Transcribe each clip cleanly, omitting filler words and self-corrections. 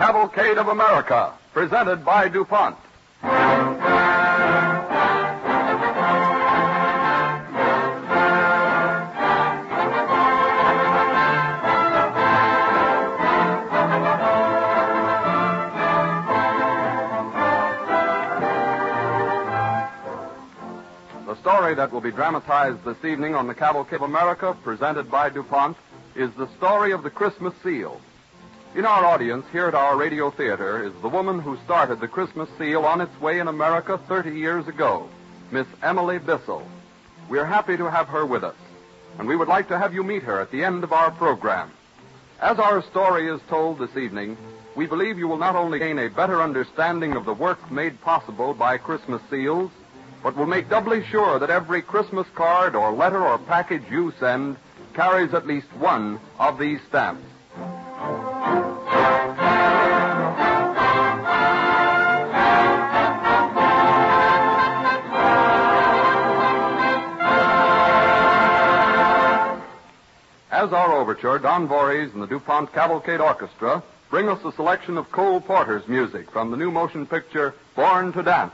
Cavalcade of America, presented by DuPont. The story that will be dramatized this evening on the Cavalcade of America, presented by DuPont, is the story of the Christmas seal. In our audience here at our radio theater is the woman who started the Christmas seal on its way in America 30 years ago, Miss Emily Bissell. We're happy to have her with us, and we would like to have you meet her at the end of our program. As our story is told this evening, we believe you will not only gain a better understanding of the work made possible by Christmas seals, but will make doubly sure that every Christmas card or letter or package you send carries at least one of these stamps. As our overture, Don Voorhees and the DuPont Cavalcade Orchestra bring us a selection of Cole Porter's music from the new motion picture, Born to Dance.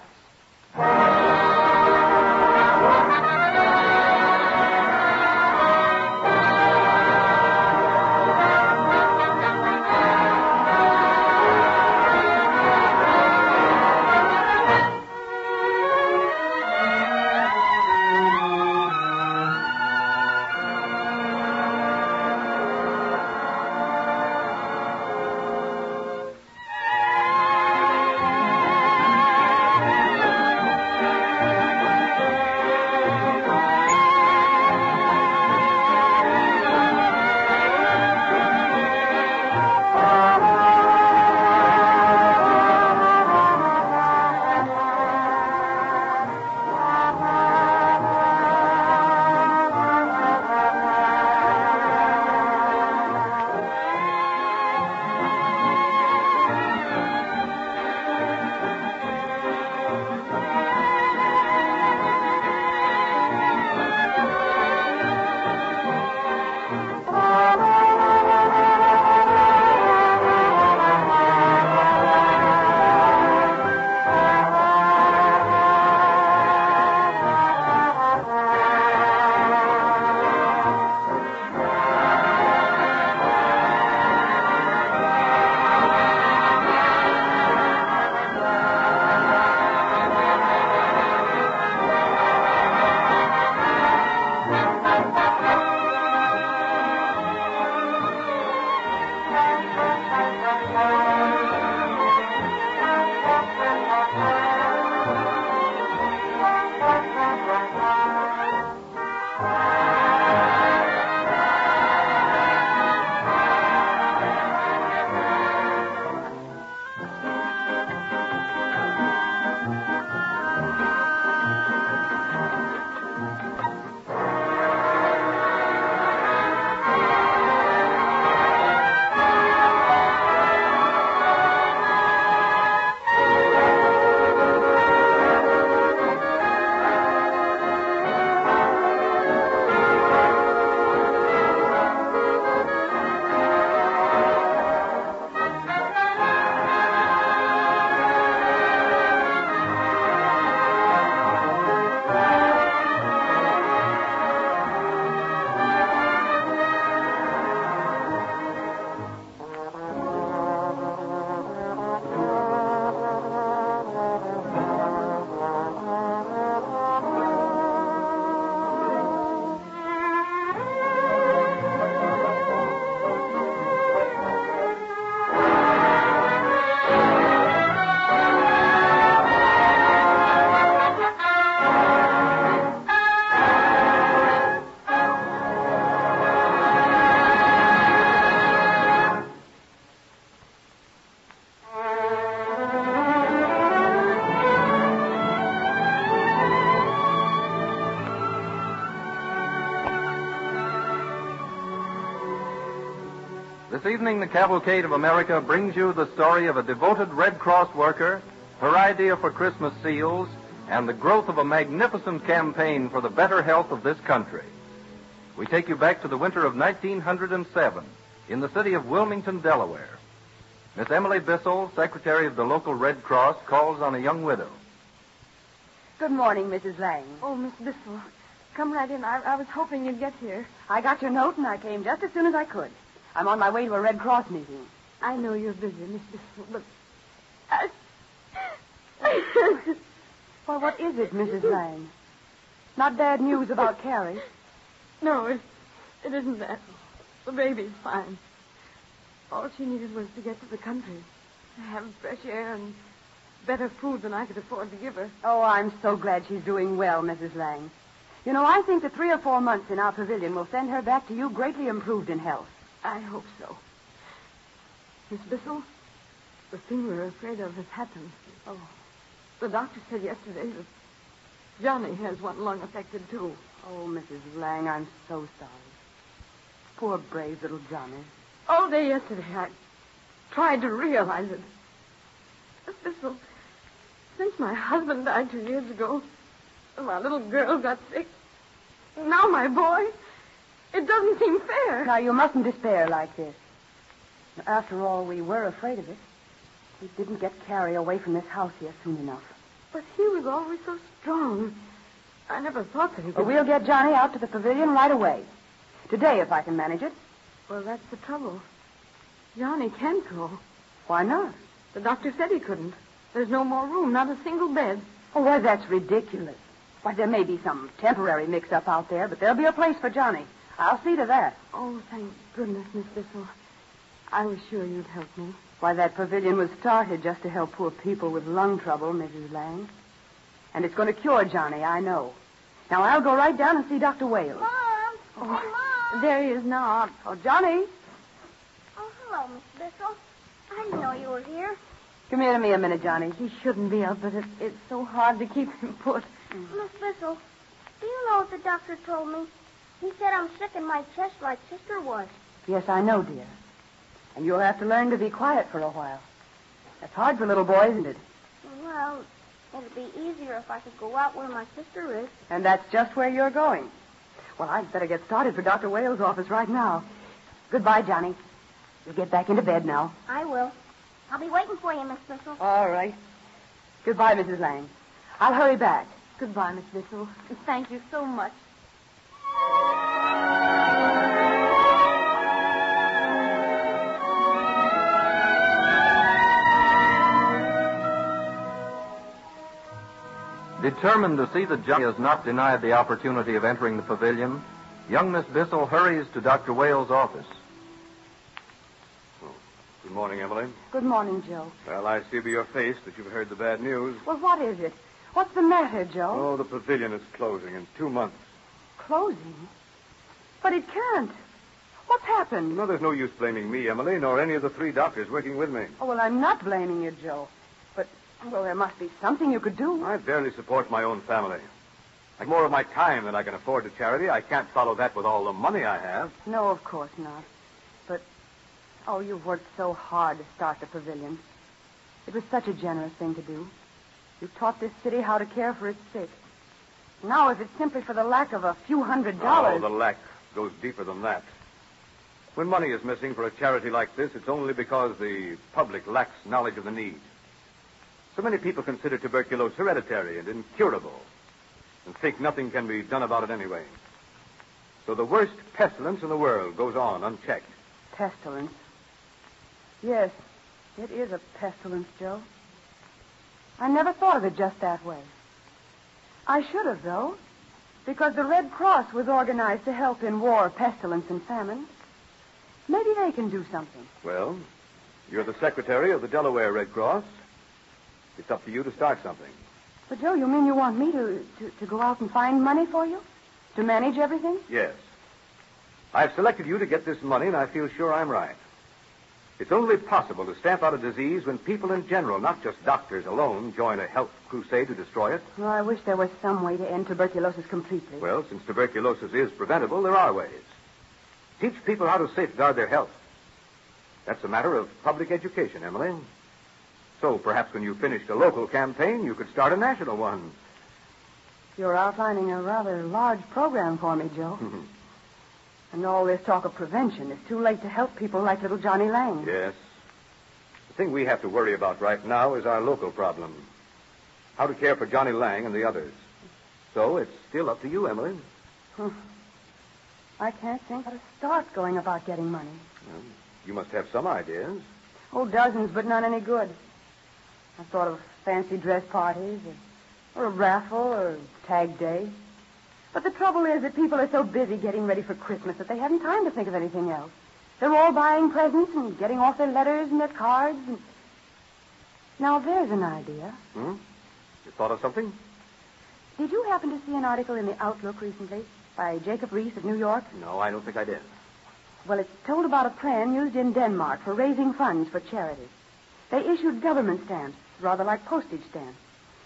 This evening, the Cavalcade of America brings you the story of a devoted Red Cross worker, her idea for Christmas seals, and the growth of a magnificent campaign for the better health of this country. We take you back to the winter of 1907 in the city of Wilmington, Delaware. Miss Emily Bissell, secretary of the local Red Cross, calls on a young widow. Good morning, Mrs. Lang. Oh, Miss Bissell, come right in. I was hoping you'd get here. I got your note, and I came just as soon as I could. I'm on my way to a Red Cross meeting. I know you're busy, Miss Bissell, but... Well, what is it, Mrs. Lang? Not bad news about Carrie? No, it isn't that. The baby's fine. All she needed was to get to the country, have fresh air and better food than I could afford to give her. Oh, I'm so glad she's doing well, Mrs. Lang. You know, I think that 3 or 4 months in our pavilion will send her back to you greatly improved in health. I hope so. Miss Bissell, the thing we were afraid of has happened. Oh, the doctor said yesterday that Johnny has one lung affected, too. Oh, Mrs. Lang, I'm so sorry. Poor brave little Johnny. All day yesterday, I tried to realize it. Miss Bissell, since my husband died 2 years ago, my little girl got sick. Now my boy. It doesn't seem fair. Now, you mustn't despair like this. After all, we were afraid of it. We didn't get Carrie away from this house here soon enough. But he was always so strong. I never thought that he could... Well, we'll get Johnny out to the pavilion right away. Today, if I can manage it. Well, that's the trouble. Johnny can't go. Why not? The doctor said he couldn't. There's no more room, not a single bed. Oh, well, that's ridiculous. Why, there may be some temporary mix-up out there, but there'll be a place for Johnny. I'll see to that. Oh, thank goodness, Miss Bissell. I was sure you'd help me. Why, that pavilion was started just to help poor people with lung trouble, Mrs. Lang. And it's going to cure Johnny, I know. Now, I'll go right down and see Dr. Wales. Mom! Oh. Hey, Mom! There he is now. Oh, Johnny. Oh, hello, Miss Bissell. I didn't know you were here. Come here to me a minute, Johnny. He shouldn't be up, but it's so hard to keep him put. Miss Bissell, do you know what the doctor told me? He said I'm sick in my chest like Sister was. Yes, I know, dear. And you'll have to learn to be quiet for a while. That's hard for little boys, isn't it? Well, it'd be easier if I could go out where my sister is. And that's just where you're going. Well, I'd better get started for Dr. Wales' office right now. Goodbye, Johnny. You'll get back into bed now. I will. I'll be waiting for you, Miss Bissell. All right. Goodbye, Mrs. Lang. I'll hurry back. Goodbye, Miss Bissell. Thank you so much. Determined to see that Johnny is not denied the opportunity of entering the pavilion, young Miss Bissell hurries to Dr. Wales' office. Well, good morning, Emily. Good morning, Joe. Well, I see by your face that you've heard the bad news. Well, what is it? What's the matter, Joe? Oh, the pavilion is closing in 2 months. Closing? But it can't. What's happened? Well, there's no use blaming me, Emily, nor any of the 3 doctors working with me. Oh, well, I'm not blaming you, Joe. But... well, there must be something you could do. I barely support my own family. Like more of my time than I can afford to charity. I can't follow that with all the money I have. No, of course not. But, oh, you've worked so hard to start the pavilion. It was such a generous thing to do. You taught this city how to care for its sick. Now, if it's simply for the lack of a few $100... Oh, the lack goes deeper than that. When money is missing for a charity like this, it's only because the public lacks knowledge of the need. So many people consider tuberculosis hereditary and incurable and think nothing can be done about it anyway. So the worst pestilence in the world goes on unchecked. Pestilence? Yes, it is a pestilence, Joe. I never thought of it just that way. I should have, though, because the Red Cross was organized to help in war, pestilence, and famine. Maybe they can do something. Well, you're the secretary of the Delaware Red Cross. It's up to you to start something. But, Joe, you mean you want me to go out and find money for you? To manage everything? Yes. I've selected you to get this money, and I feel sure I'm right. It's only possible to stamp out a disease when people in general, not just doctors alone, join a health crusade to destroy it. Well, I wish there was some way to end tuberculosis completely. Well, since tuberculosis is preventable, there are ways. Teach people how to safeguard their health. That's a matter of public education, Emily. So perhaps when you finished a local campaign, you could start a national one. You're outlining a rather large program for me, Joe. And all this talk of prevention is too late to help people like little Johnny Lang. Yes. thing we have to worry about right now is our local problem. How to care for Johnny Lang and the others. So it's still up to you, Emily. Huh. I can't think how to start going about getting money. Well, you must have some ideas. Oh, dozens, but none any good. I've thought of fancy dress parties or a raffle or tag day. But the trouble is that people are so busy getting ready for Christmas that they haven't time to think of anything else. They're all buying presents and getting off their letters and their cards. And... Now, there's an idea. Hmm? You thought of something? Did you happen to see an article in the Outlook recently by Jacob Reese of New York? No, I don't think I did. Well, it's told about a plan used in Denmark for raising funds for charity. They issued government stamps, rather like postage stamps.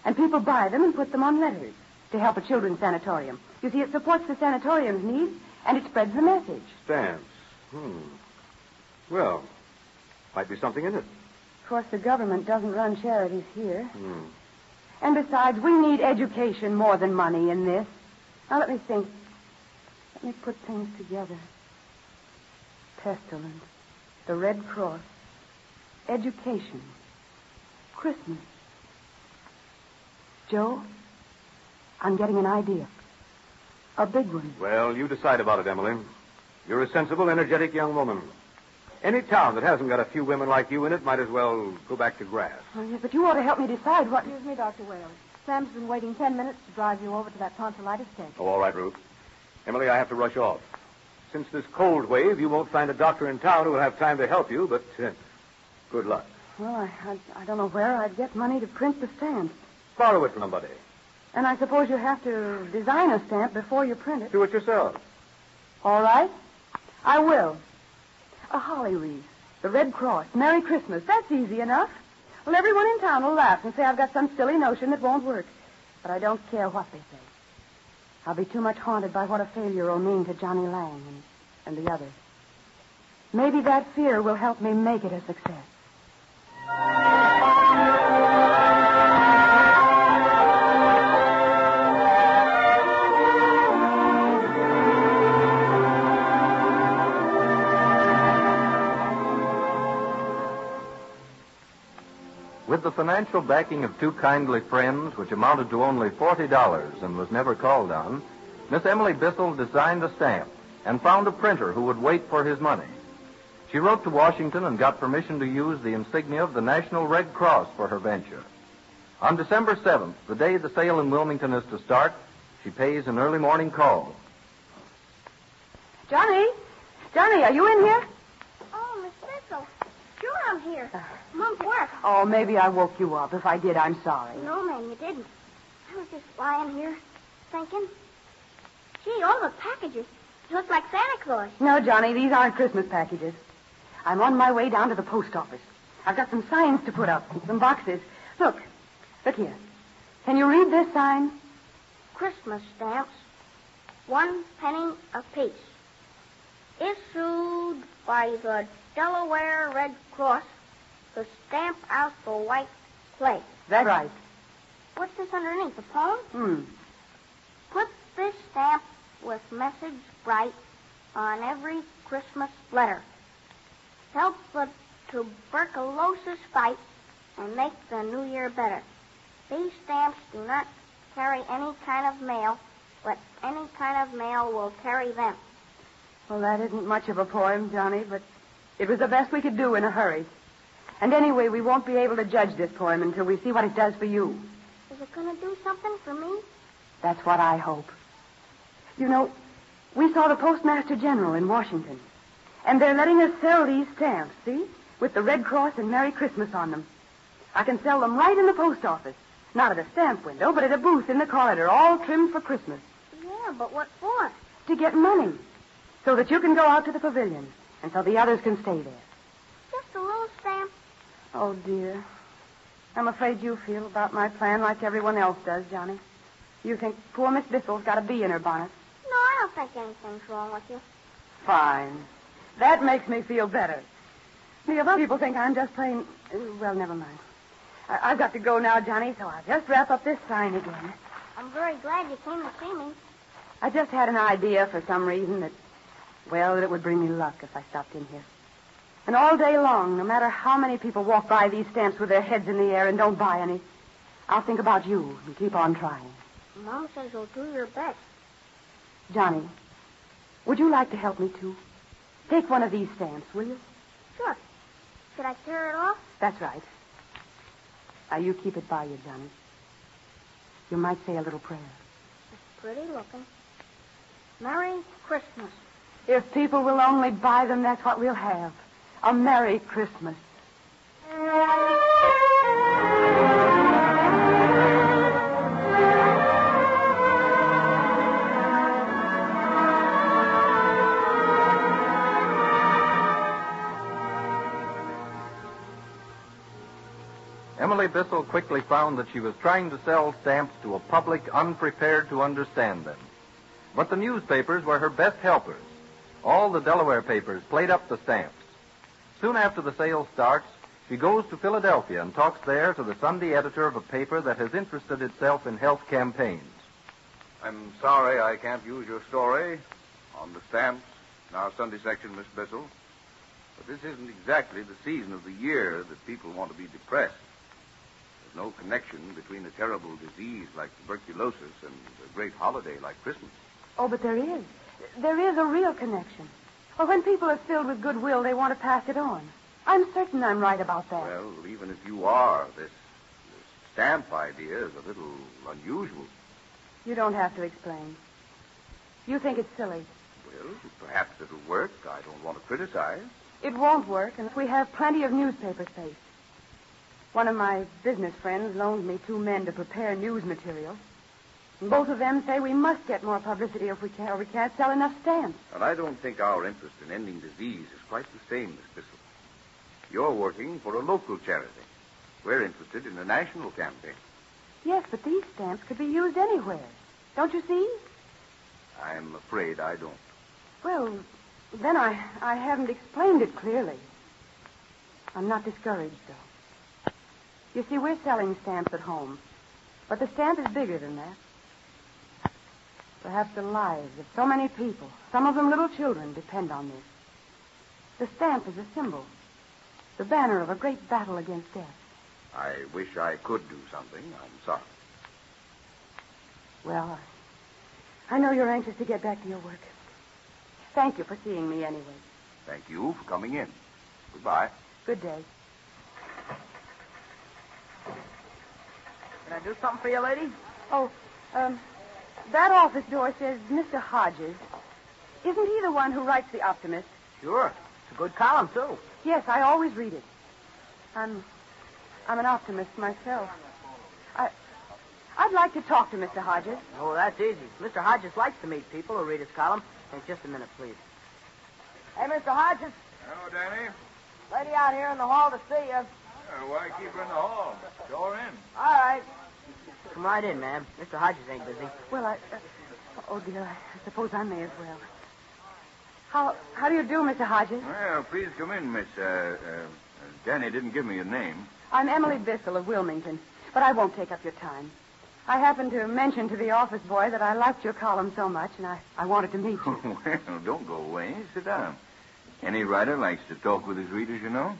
And people buy them and put them on letters to help a children's sanatorium. You see, it supports the sanatorium's needs, and it spreads the message. Stamps. Well, might be something in it. Of course, the government doesn't run charities here. Hmm. And besides, we need education more than money in this. Now, let me think. Let me put things together. Pestilence, the Red Cross, education, Christmas. Joe, I'm getting an idea. A big one. Well, you decide about it, Emily. You're a sensible, energetic young woman. Any town that hasn't got a few women like you in it might as well go back to grass. Oh, yes, but you ought to help me decide what... Excuse me, Dr. Wales. Sam's been waiting 10 minutes to drive you over to that tonsillitis clinic. Oh, all right, Ruth. Emily, I have to rush off. Since this cold wave, you won't find a doctor in town who will have time to help you, but good luck. Well, I don't know where I'd get money to print the stamp. Borrow it from somebody. And I suppose you have to design a stamp before you print it. Do it yourself. All right. I will. A holly wreath, the Red Cross, Merry Christmas. That's easy enough. Well, everyone in town will laugh and say I've got some silly notion that won't work. But I don't care what they say. I'll be too much haunted by what a failure will mean to Johnny Lang and the others. Maybe that fear will help me make it a success. With the financial backing of two kindly friends, which amounted to only $40 and was never called on, Miss Emily Bissell designed a stamp and found a printer who would wait for his money. She wrote to Washington and got permission to use the insignia of the National Red Cross for her venture. On December 7th, the day the sale in Wilmington is to start, she pays an early morning call. Johnny, are you in here? Oh, Miss Bissell. Sure, I'm here. Mom's work. Oh, maybe I woke you up. If I did, I'm sorry. No, ma'am, you didn't. I was just lying here, thinking. Gee, all the packages look like Santa Claus. No, Johnny, these aren't Christmas packages. I'm on my way down to the post office. I've got some signs to put up and some boxes. Look here. Can you read this sign? Christmas stamps, 1 penny apiece. Issued by the Delaware Red Cross to stamp out the white clay. That's right. What's this underneath, a poem? Put this stamp with message bright on every Christmas letter. Help the tuberculosis fight and make the new year better. These stamps do not carry any kind of mail, but any kind of mail will carry them. Well, that isn't much of a poem, Johnny, but it was the best we could do in a hurry. And anyway, we won't be able to judge this poem until we see what it does for you. Is it going to do something for me? That's what I hope. You know, we saw the Postmaster General in Washington. And they're letting us sell these stamps, see? With the Red Cross and Merry Christmas on them. I can sell them right in the post office. Not at a stamp window, but at a booth in the corridor, all trimmed for Christmas. Yeah, but what for? To get money. So that you can go out to the pavilion. And so the others can stay there. Just a little stamp. Oh, dear. I'm afraid you feel about my plan like everyone else does, Johnny. You think poor Miss Bissell's got a bee in her bonnet. No, I don't think anything's wrong with you. Fine. That makes me feel better. The other people think I'm just plain... Well, never mind. I've got to go now, Johnny, so I'll just wrap up this sign again. I'm very glad you came to see me. I just had an idea for some reason that it would bring me luck if I stopped in here. And all day long, no matter how many people walk by these stamps with their heads in the air and don't buy any, I'll think about you and keep on trying. Mom says you'll do your best. Johnny, would you like to help me, too? Take one of these stamps, will you? Sure. Should I tear it off? That's right. Now, you keep it by you, Johnny. You might say a little prayer. It's pretty looking. Merry Christmas. If people will only buy them, that's what we'll have. A Merry Christmas. Emily Bissell quickly found that she was trying to sell stamps to a public unprepared to understand them. But the newspapers were her best helpers. All the Delaware papers played up the stamps. Soon after the sale starts, she goes to Philadelphia and talks there to the Sunday editor of a paper that has interested itself in health campaigns. I'm sorry I can't use your story on the stamps in our Sunday section, Miss Bissell. But this isn't exactly the season of the year that people want to be depressed. There's no connection between a terrible disease like tuberculosis and a great holiday like Christmas. Oh, but there is. There is a real connection. Well, when people are filled with goodwill, they want to pass it on. I'm certain I'm right about that. Well, even if you are, this stamp idea is a little unusual. You don't have to explain. You think it's silly. Well, perhaps it'll work. I don't want to criticize. It won't work, and we have plenty of newspaper space. One of my business friends loaned me two men to prepare news material. Both of them say we must get more publicity if we can, or we can't sell enough stamps. And I don't think our interest in ending disease is quite the same, Miss Bissell. You're working for a local charity. We're interested in a national campaign. Yes, but these stamps could be used anywhere. Don't you see? I'm afraid I don't. Well, then I haven't explained it clearly. I'm not discouraged, though. You see, we're selling stamps at home. But the stamp is bigger than that. Perhaps the lives of so many people, some of them little children, depend on this. The stamp is a symbol, the banner of a great battle against death. I wish I could do something. I'm sorry. Well, I know you're anxious to get back to your work. Thank you for seeing me anyway. Thank you for coming in. Goodbye. Good day. Can I do something for you, lady? Oh, that office door says Mr. Hodges. Isn't he the one who writes The Optimist? Sure. It's a good column, too. Yes, I always read it. I'm an optimist myself. I'd like to talk to Mr. Hodges. Oh, that's easy. Mr. Hodges likes to meet people who read his column. Hey, just a minute, please. Hey, Mr. Hodges. Hello, Danny. Lady out here in the hall to see you. Why keep her in the hall? Door in. All right. Come right in, ma'am. Mr. Hodges ain't busy. Well, oh, dear, I suppose I may as well. How do you do, Mr. Hodges? Well, please come in, Miss... Danny didn't give me your name. I'm Emily Bissell of Wilmington, but I won't take up your time. I happened to mention to the office boy that I liked your column so much, and I wanted to meet you. Well, don't go away. Sit down. Any writer likes to talk with his readers, you know.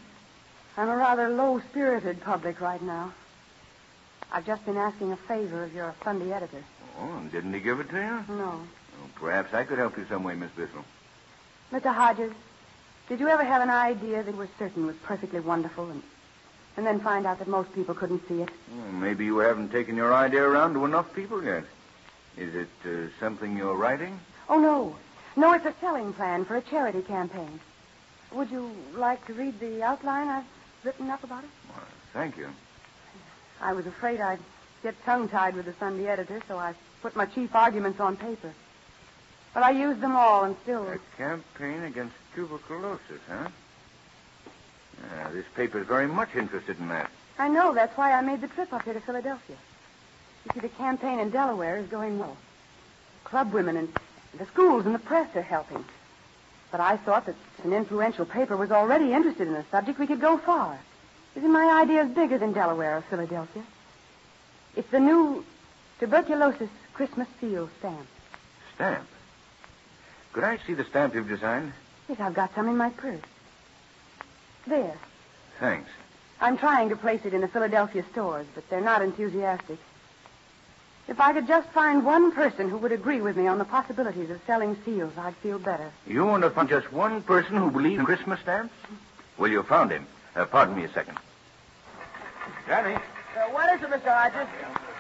I'm a rather low-spirited public right now. I've just been asking a favor of your Sunday editor. Oh, and didn't he give it to you? No. Well, perhaps I could help you some way, Miss Bissell. Mr. Hodges, did you ever have an idea that you were certain was perfectly wonderful and then find out that most people couldn't see it? Well, maybe you haven't taken your idea around to enough people yet. Is it something you're writing? Oh, no. No, it's a selling plan for a charity campaign. Would you like to read the outline I've written up about it? Well, thank you. I was afraid I'd get tongue-tied with the Sunday editor, so I put my chief arguments on paper. But I used them all and still... A campaign against tuberculosis, huh? This paper's very much interested in that. I know. That's why I made the trip up here to Philadelphia. You see, the campaign in Delaware is going well. Club women and the schools and the press are helping. But I thought that if an influential paper was already interested in the subject, we could go far. Isn't my idea bigger than Delaware or Philadelphia? It's the new tuberculosis Christmas seal stamp. Stamp? Could I see the stamp you've designed? Yes, I've got some in my purse. There. Thanks. I'm trying to place it in the Philadelphia stores, but they're not enthusiastic. If I could just find one person who would agree with me on the possibilities of selling seals, I'd feel better. You want to find just one person who believes in Christmas stamps? Well, you found him. Pardon me a second. Johnny. What is it, Mr. Hodges?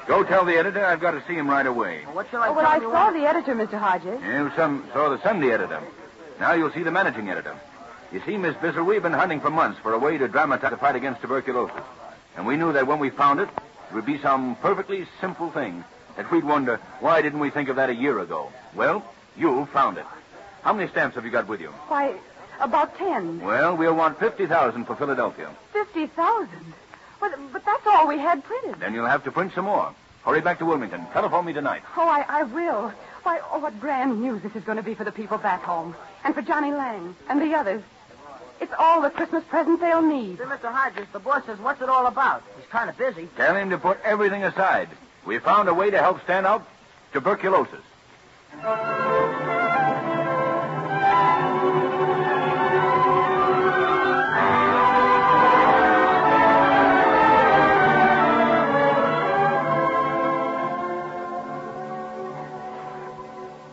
Go tell the editor I've got to see him right away. What shall I tell you? Well, I saw the editor, Mr. Hodges. You saw the Sunday editor. Now you'll see the managing editor. You see, Miss Bissell, we've been hunting for months for a way to dramatize the fight against tuberculosis. And we knew that when we found it, it would be some perfectly simple thing that we'd wonder, why didn't we think of that a year ago? Well, you found it. How many stamps have you got with you? Why, about 10. Well, we'll want 50,000 for Philadelphia. 50,000? But that's all we had printed. Then you'll have to print some more. Hurry back to Wilmington. Telephone me tonight. Oh, I will. Why, oh, what grand news this is going to be for the people back home. And for Johnny Lang and the others. It's all the Christmas present they'll need. See, Mr. Hodges, the boss says, what's it all about? He's kind of busy. Tell him to put everything aside. We found a way to help stand out tuberculosis.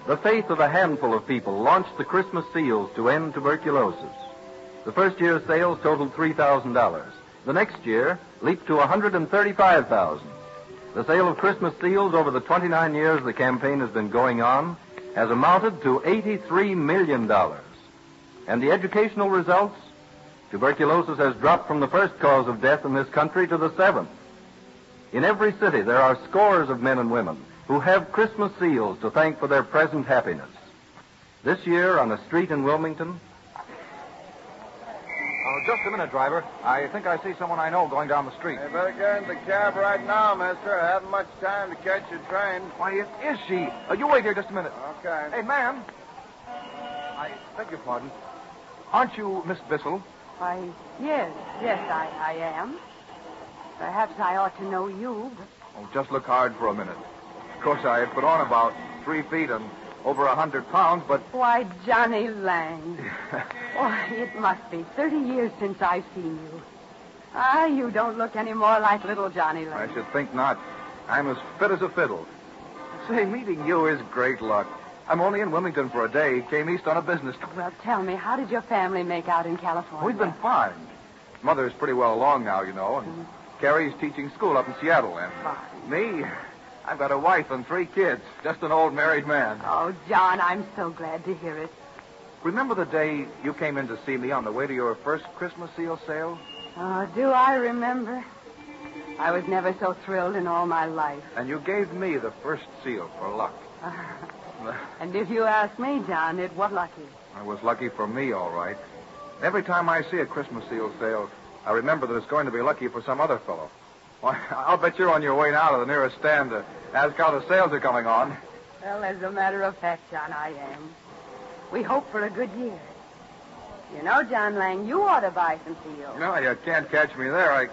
The faith of a handful of people launched the Christmas seals to end tuberculosis. The first year's sales totaled $3,000. The next year leaped to $135,000. The sale of Christmas seals over the 29 years the campaign has been going on has amounted to $83 million. And the educational results? Tuberculosis has dropped from the first cause of death in this country to the seventh. In every city there are scores of men and women who have Christmas seals to thank for their present happiness. This year on a street in Wilmington... Oh, just a minute, driver. I think I see someone I know going down the street. You better get into the cab right now, mister. I haven't much time to catch your train. Why, it is she. You wait here just a minute. Okay. Hey, ma'am. I beg your pardon. Aren't you Miss Bissell? Yes, I am. Perhaps I ought to know you, but... Oh, just look hard for a minute. Of course, I put on about 3 feet and... over 100 pounds, but... Why, Johnny Lang. Why, it must be 30 years since I've seen you. Ah, you don't look any more like little Johnny Lang. I should think not. I'm as fit as a fiddle. Say, meeting you is great luck. I'm only in Wilmington for a day. Came east on a business trip. Well, tell me, how did your family make out in California? We've been fine. Mother's pretty well along now, you know. And Carrie's teaching school up in Seattle. And fine. Me... I've got a wife and 3 kids. Just an old married man. Oh, John, I'm so glad to hear it. Remember the day you came in to see me on the way to your first Christmas seal sale? Oh, do I remember? I was never so thrilled in all my life. And you gave me the first seal for luck. And if you ask me, John, it was lucky. It was lucky for me, all right. Every time I see a Christmas seal sale, I remember that it's going to be lucky for some other fellow. Why, I'll bet you're on your way now to the nearest stand to ask how the sales are coming on. Well, as a matter of fact, John, I am. We hope for a good year. You know, John Lang, you ought to buy some seals. No, you can't catch me there. I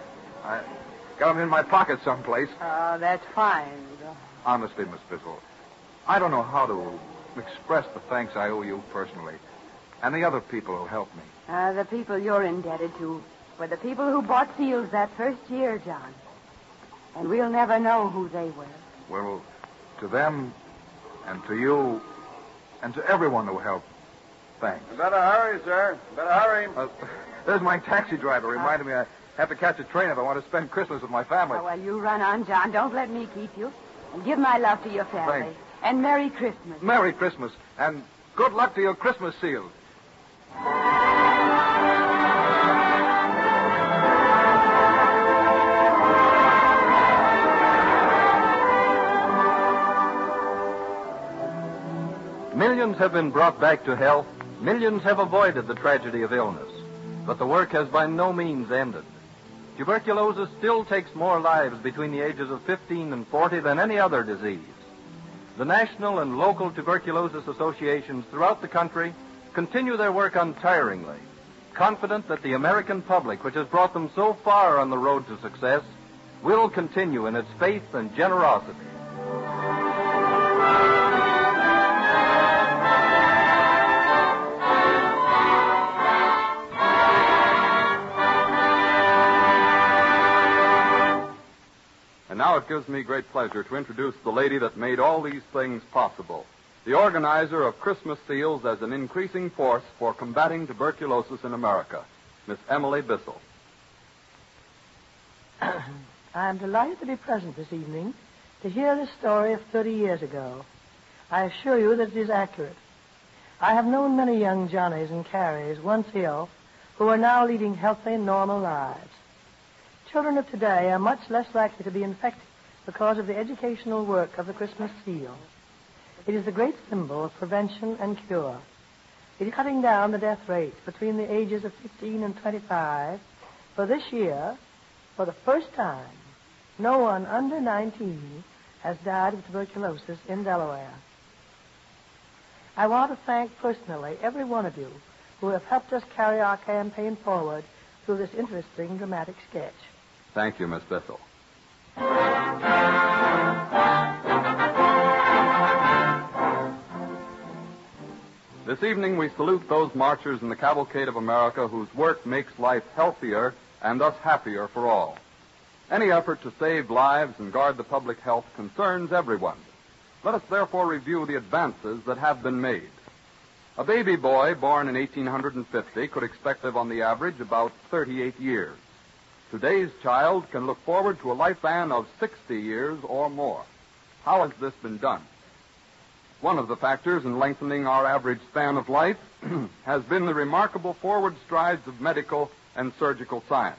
got them in my pocket someplace. Oh, that's fine. Honestly, Miss Bissell, I don't know how to express the thanks I owe you personally and the other people who helped me. The people you're indebted to were the people who bought seals that first year, John. And we'll never know who they were. Well, to them, and to you, and to everyone who helped, thanks. You better hurry, sir. Better hurry. There's my taxi driver reminded me I have to catch a train if I want to spend Christmas with my family. Oh, well, you run on, John. Don't let me keep you. And give my love to your family. Thanks. And Merry Christmas. Merry Christmas. And good luck to your Christmas seals. Millions have been brought back to health. Millions have avoided the tragedy of illness. But the work has by no means ended. Tuberculosis still takes more lives between the ages of 15 and 40 than any other disease. The national and local tuberculosis associations throughout the country continue their work untiringly, confident that the American public, which has brought them so far on the road to success, will continue in its faith and generosity. And now it gives me great pleasure to introduce the lady that made all these things possible, the organizer of Christmas Seals as an increasing force for combating tuberculosis in America, Miss Emily Bissell. I am delighted to be present this evening to hear the story of 30 years ago. I assure you that it is accurate. I have known many young Johnnies and Carries, once ill, who are now leading healthy, normal lives. Children of today are much less likely to be infected because of the educational work of the Christmas Seal. It is a great symbol of prevention and cure. It is cutting down the death rate between the ages of 15 and 25. For this year, for the first time, no one under 19 has died of tuberculosis in Delaware. I want to thank personally every one of you who have helped us carry our campaign forward through this interesting dramatic sketch. Thank you, Miss Bissell. This evening we salute those marchers in the Cavalcade of America whose work makes life healthier and thus happier for all. Any effort to save lives and guard the public health concerns everyone. Let us therefore review the advances that have been made. A baby boy born in 1850 could expect to live on the average about 38 years. Today's child can look forward to a lifespan of 60 years or more. How has this been done? One of the factors in lengthening our average span of life has been the remarkable forward strides of medical and surgical science.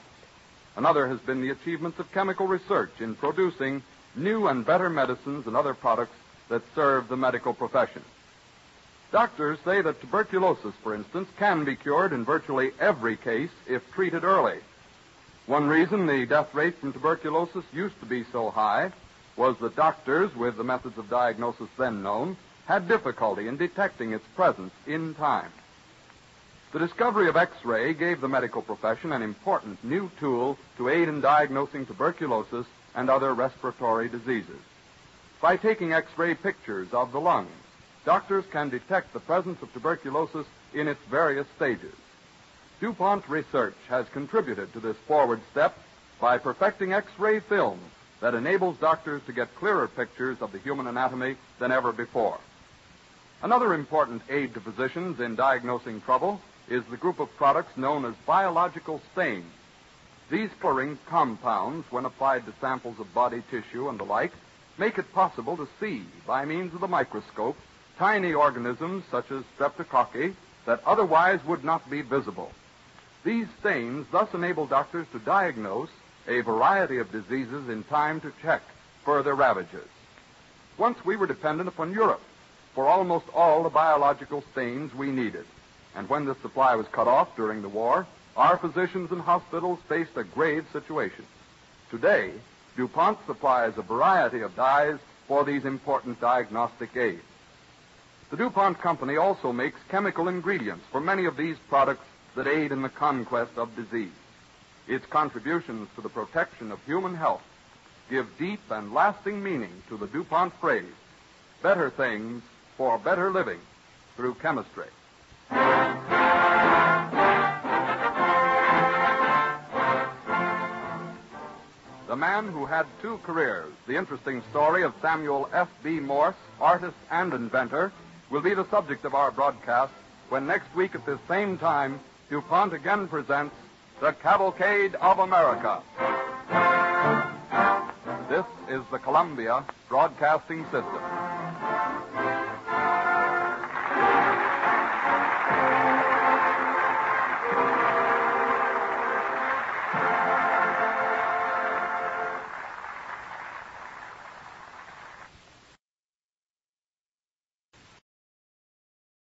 Another has been the achievements of chemical research in producing new and better medicines and other products that serve the medical profession. Doctors say that tuberculosis, for instance, can be cured in virtually every case if treated early. One reason the death rate from tuberculosis used to be so high was that doctors, with the methods of diagnosis then known, had difficulty in detecting its presence in time. The discovery of X-ray gave the medical profession an important new tool to aid in diagnosing tuberculosis and other respiratory diseases. By taking X-ray pictures of the lungs, doctors can detect the presence of tuberculosis in its various stages. DuPont research has contributed to this forward step by perfecting X-ray film that enables doctors to get clearer pictures of the human anatomy than ever before. Another important aid to physicians in diagnosing trouble is the group of products known as biological stains. These clearing compounds, when applied to samples of body tissue and the like, make it possible to see, by means of the microscope, tiny organisms such as streptococci that otherwise would not be visible. These stains thus enable doctors to diagnose a variety of diseases in time to check further ravages. Once we were dependent upon Europe for almost all the biological stains we needed. And when this supply was cut off during the war, our physicians and hospitals faced a grave situation. Today, DuPont supplies a variety of dyes for these important diagnostic aids. The DuPont Company also makes chemical ingredients for many of these products that aid in the conquest of disease. Its contributions to the protection of human health give deep and lasting meaning to the DuPont phrase, better things for better living through chemistry. The man who had two careers, the interesting story of Samuel F. B. Morse, artist and inventor, will be the subject of our broadcast when next week at this same time, DuPont again presents The Cavalcade of America. This is the Columbia Broadcasting System.